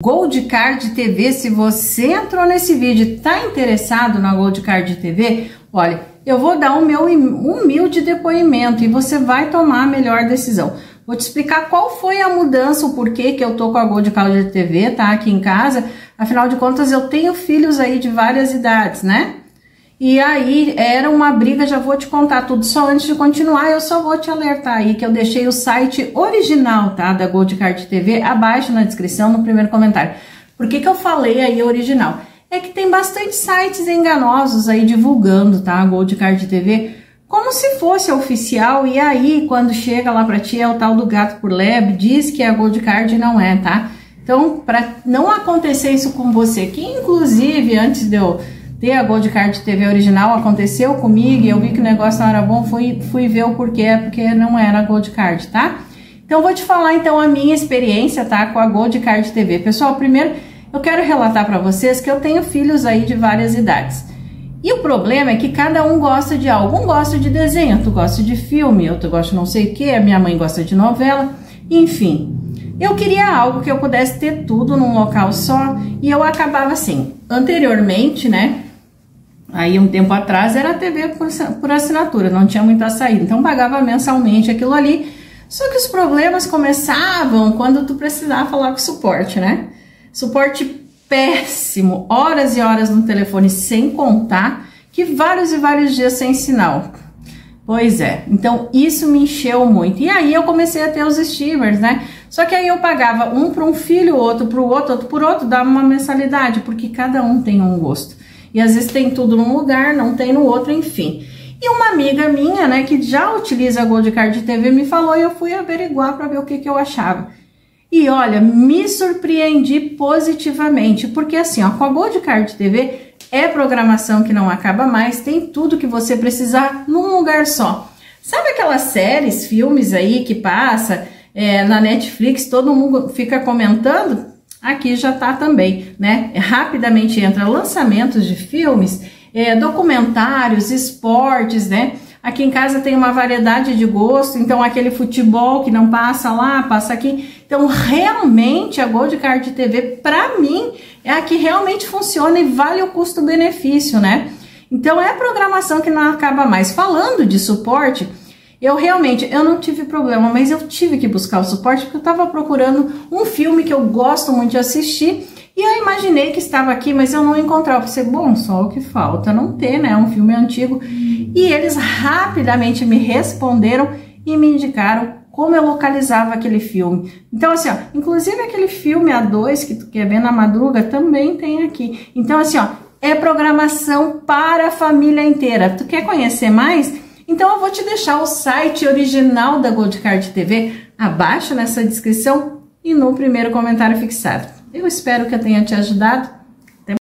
Gold Card TV, se você entrou nesse vídeo e está interessado na Gold Card TV, olha, eu vou dar o meu humilde depoimento e você vai tomar a melhor decisão. Vou te explicar qual foi a mudança, o porquê que eu tô com a Gold Card TV, tá? Aqui em casa, afinal de contas eu tenho filhos aí de várias idades, né? E aí era uma briga, já vou te contar tudo, só antes de continuar eu só vou te alertar aí que eu deixei o site original, tá, da Gold Card TV abaixo na descrição, no primeiro comentário. Por que que eu falei aí original? É que tem bastante sites enganosos aí divulgando, tá, a Gold Card TV como se fosse oficial, e aí quando chega lá pra ti é o tal do gato por lebre, diz que é a Gold Card e não é, tá? Então, pra não acontecer isso com você, que inclusive antes de eu ter a Gold Card TV original, aconteceu comigo e eu vi que o negócio não era bom, fui ver o porquê, porque não era a Gold Card, tá? Então vou te falar então a minha experiência, tá, com a Gold Card TV. Pessoal, primeiro eu quero relatar para vocês que eu tenho filhos aí de várias idades. E o problema é que cada um gosta de algo. Um gosta de desenho, outro gosta de filme, outro gosta de não sei o que, a minha mãe gosta de novela, enfim. Eu queria algo que eu pudesse ter tudo num local só, e eu acabava assim, anteriormente, né? Aí um tempo atrás era a TV por assinatura, não tinha muita saída, então pagava mensalmente aquilo ali, só que os problemas começavam quando tu precisava falar com o suporte, né? Suporte péssimo, horas e horas no telefone, sem contar que vários e vários dias sem sinal. Pois é, então isso me encheu muito, e aí eu comecei a ter os streamers, né? Só que aí eu pagava um para um filho, outro para o outro, outro por outro, dava uma mensalidade, porque cada um tem um gosto. E às vezes tem tudo num lugar, não tem no outro, enfim. E uma amiga minha, né, que já utiliza a Gold Card TV, me falou e eu fui averiguar para ver o que eu achava. E olha, me surpreendi positivamente, porque assim, ó, com a Gold Card TV é programação que não acaba mais, tem tudo que você precisar num lugar só. Sabe aquelas séries, filmes aí que passa na Netflix, todo mundo fica comentando? Aqui já tá também, né? Rapidamente entra lançamentos de filmes, documentários, esportes, né? Aqui em casa tem uma variedade de gosto, então aquele futebol que não passa lá, passa aqui. Então realmente a Gold Card TV, pra mim, é a que realmente funciona e vale o custo-benefício, né? Então é programação que não acaba mais. Falando de suporte, Eu não tive problema, mas eu tive que buscar o suporte porque eu estava procurando um filme que eu gosto muito de assistir e eu imaginei que estava aqui, mas eu não encontrava. Eu pensei, bom, só o que falta não ter, né? Um filme antigo. E eles rapidamente me responderam e me indicaram como eu localizava aquele filme. Então, assim, ó, inclusive aquele filme A2 que tu quer ver na madruga também tem aqui. Então, assim, ó, é programação para a família inteira. Tu quer conhecer mais? Então eu vou te deixar o site original da Gold Card TV abaixo nessa descrição e no primeiro comentário fixado. Eu espero que eu tenha te ajudado.